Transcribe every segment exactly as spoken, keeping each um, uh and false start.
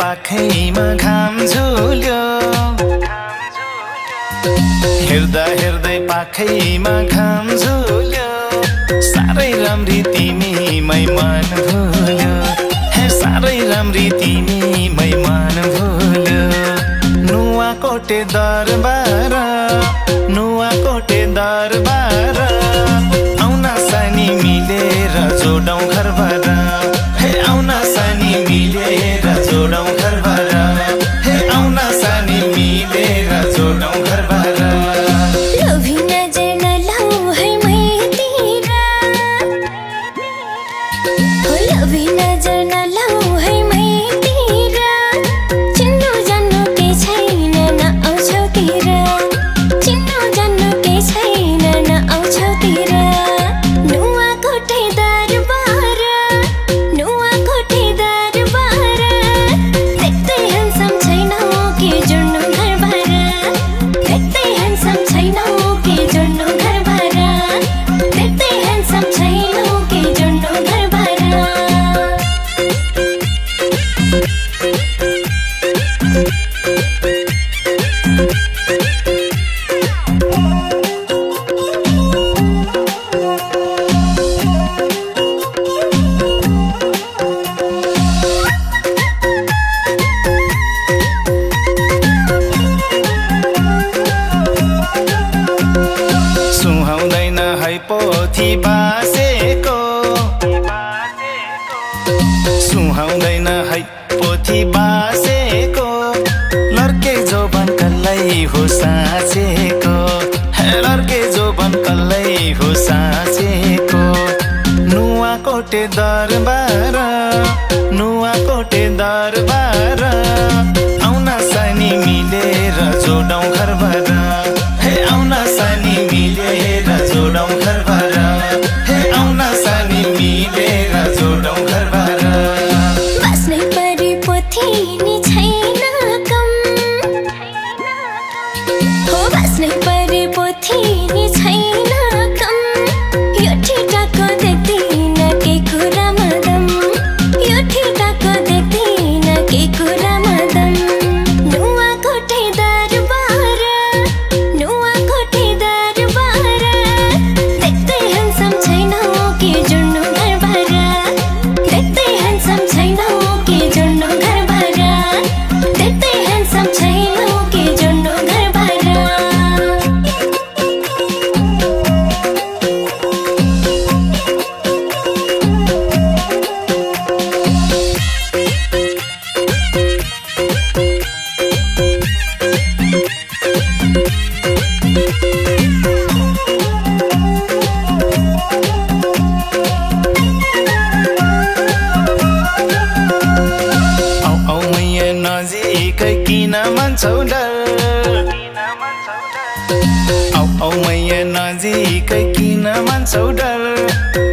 पाखैमा घाम झुल्यो हेर्दा हेर्दै पाखैमा घाम झुल्यो साह्रै राम्री तिमी मै मन भुल्यो हे साह्रै राम्री तिमी मै मन भुल्यो नुवाकोट दरबार नुवाकोट दरबार आउना सानी मिलेर जोडौं घरबाट हे आउना सानी मिलेर जोडौं घरबाट हे आउना सानी मिलेर जोडौं घरबाट लोभी नजर नलाऊ है मै तेरा हो लोभी नजर नलाऊ है मै तेरा चिन्नु जान्नु के छैन न आउँछौ तेरा चिन्नु जान्नु के छैन न आउँछौ तेरा नुवाकोट दरबार नुवाकोट दरबार देख्दै ह्यान्डसम छैनौ के जुड्नु घरबाट देख्दै ह्यान्डसम छैनौ के जुड्नु घरबाट देख्दै ह्यान्डसम छैनौ के जुड्नु घरबाट बासेको सुहाउँदैन है पोथी बासेको लर्के जोबन कल्लै हो साँचेको लर्के जोबन कल्लै हो साँचेको नुवाकोट दरबार नुवाकोट दरबार आउना सानी मिलेर जोडौं घरबाट हे आउना सानी मिलेर जोडौं घरबाट हे आउना सानी मिलेर जोडौं घरबाट बस्नै परी पोथी नि छैन कम हो बस्नै परी पोथी नि छैन कम यो ठेटाको देख्दिन के कुरा मदम यो ठेटाको देख्दिन के कुरा मदम नुवाकोट दरबार नुवाकोट दरबार देख्दै ह्यान्डसम छैनौ के जुड्नु घरबाट देख्दै ह्यान्डसम छैनौ के जुड्नु घरबाट देख्दै ह्यान्डसम छैनौ के जुड्नु घरबाट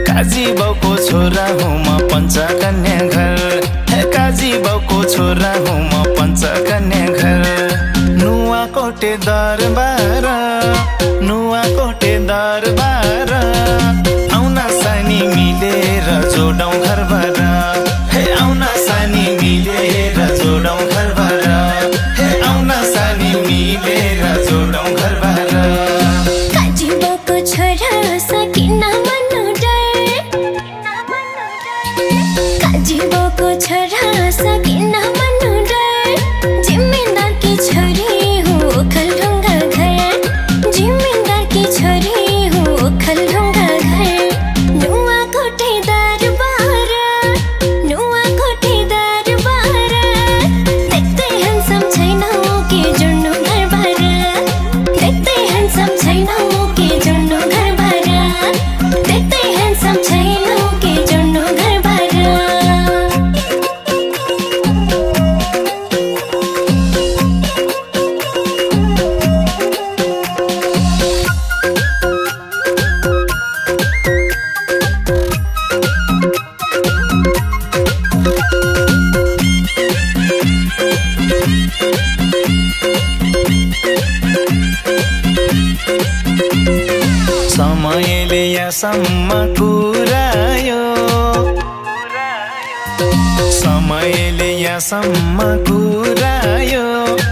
काजी बाउको छोरा हुँ म पञ्चकन्या घर हे काजी बाउको छोरा हुँ म पञ्चकन्या घर नुवाकोट दरबार नुवाकोट दरबार आउना सानी मिलेर जोडौं घरबाट हे आउना सानी मिलेर जोडौं घरबाट हे आउना सानी मिलेर जोडौं घरबाट काजी बाउको छोरा सकिना काजीबाउको छोरा सकिन भन्नु डर जिम्मेदार की छोरी हो खलढुङ्गा घर जिम्मेदार की छोरी हो खलढुङ्गा घर नुवाकोट दरबार नुवाकोट दरबार देख्दै ह्यान्डसम छैनौ के जुड्नु घरबाट देख्दै ह्यान्डसम छैनौ के जुड्नु घरबाट देख्दै ह्यान्डसम छैनौ के जुड्नु घरबाट. सम्म कुरायो समयले यहाँसम्म कुरायो।